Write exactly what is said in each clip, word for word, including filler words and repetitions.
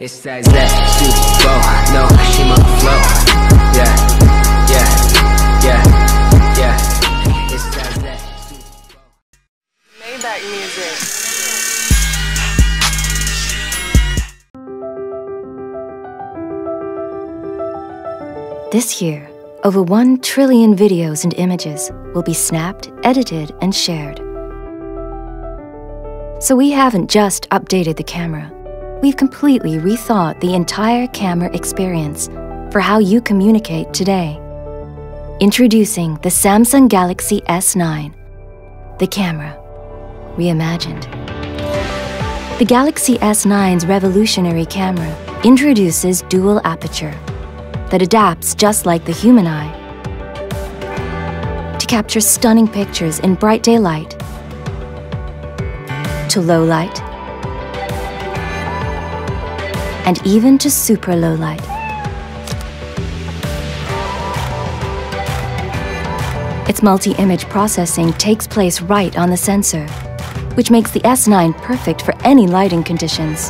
It's that Zero, no, she must flow. Yeah, yeah, yeah, yeah. It's that Zero. Maybach music. This year, over one trillion videos and images will be snapped, edited, and shared. So we haven't just updated the camera. We've completely rethought the entire camera experience for how you communicate today. Introducing the Samsung Galaxy S nine, the camera reimagined. The Galaxy S nine's revolutionary camera introduces dual aperture that adapts just like the human eye to capture stunning pictures in bright daylight, to low light, and even to super low light. Its multi-image processing takes place right on the sensor, which makes the S nine perfect for any lighting conditions.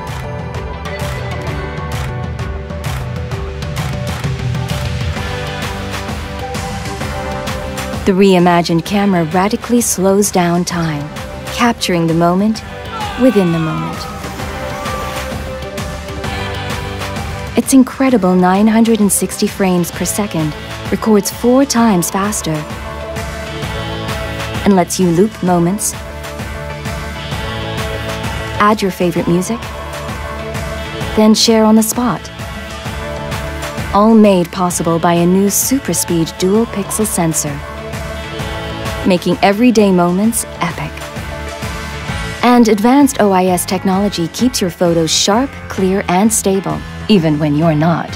The reimagined camera radically slows down time, capturing the moment within the moment. Its incredible nine hundred sixty frames per second records four times faster and lets you loop moments, add your favorite music, then share on the spot. All made possible by a new super speed dual pixel sensor, making everyday moments epic. And advanced O I S technology keeps your photos sharp, clear, and stable, even when you're not.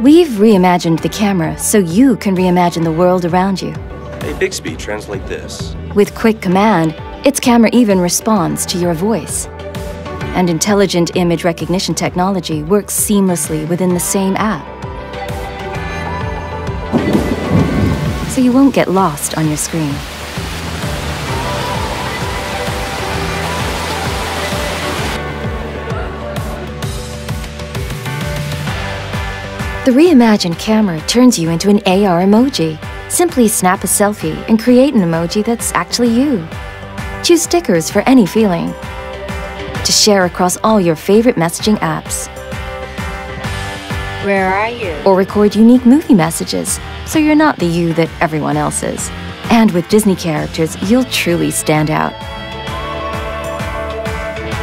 We've reimagined the camera so you can reimagine the world around you. Hey, Bixby, translate this. With quick command, its camera even responds to your voice. And intelligent image recognition technology works seamlessly within the same app, so you won't get lost on your screen. The reimagined camera turns you into an A R emoji. Simply snap a selfie and create an emoji that's actually you. Choose stickers for any feeling to share across all your favorite messaging apps. Where are you? Or record unique movie messages, so you're not the you that everyone else is. And with Disney characters, you'll truly stand out.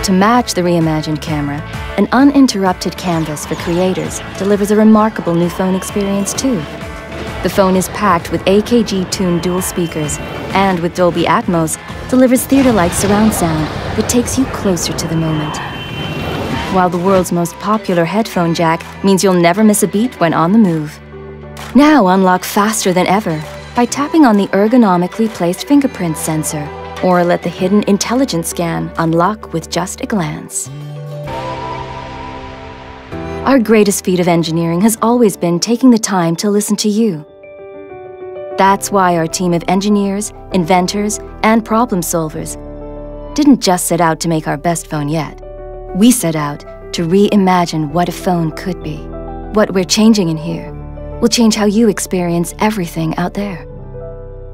To match the reimagined camera, an uninterrupted canvas for creators delivers a remarkable new phone experience too. The phone is packed with A K G-tuned dual speakers, and with Dolby Atmos, delivers theater-like surround sound that takes you closer to the moment. While the world's most popular headphone jack means you'll never miss a beat when on the move. Now unlock faster than ever by tapping on the ergonomically placed fingerprint sensor, or let the hidden intelligence scan unlock with just a glance. Our greatest feat of engineering has always been taking the time to listen to you. That's why our team of engineers, inventors, and problem solvers didn't just set out to make our best phone yet. We set out to reimagine what a phone could be. What we're changing in here will change how you experience everything out there.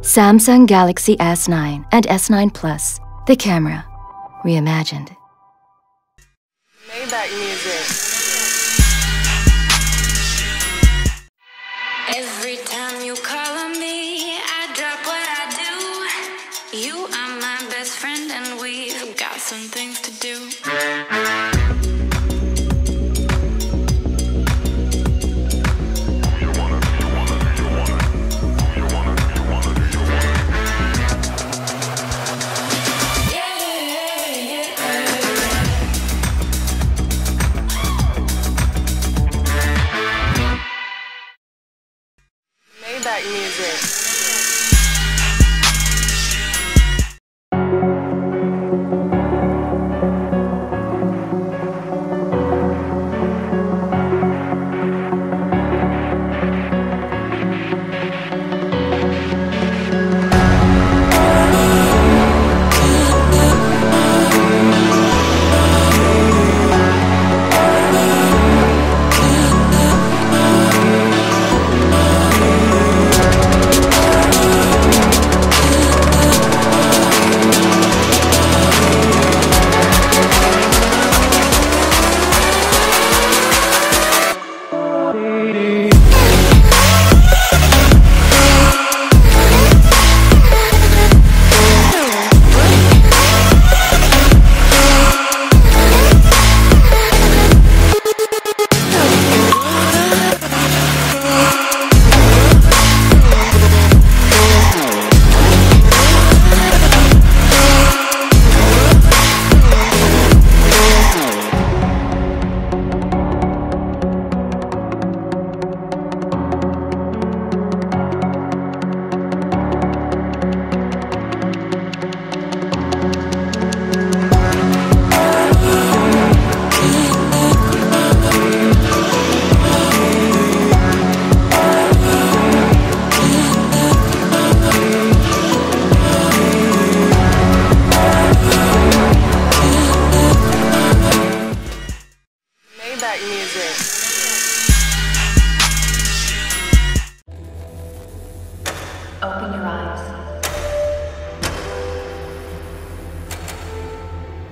Samsung Galaxy S nine and S nine Plus, the camera reimagined. Maybach music. Every time you call on me, I drop what I do. You are my best friend and we've got some things to do. Music.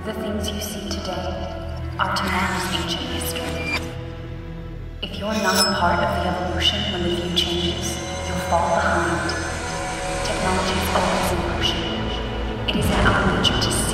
The things you see today are tomorrow's ancient history. If you're not a part of the evolution when the view changes, you'll fall behind. Technology is always in motion. It is in our nature to see.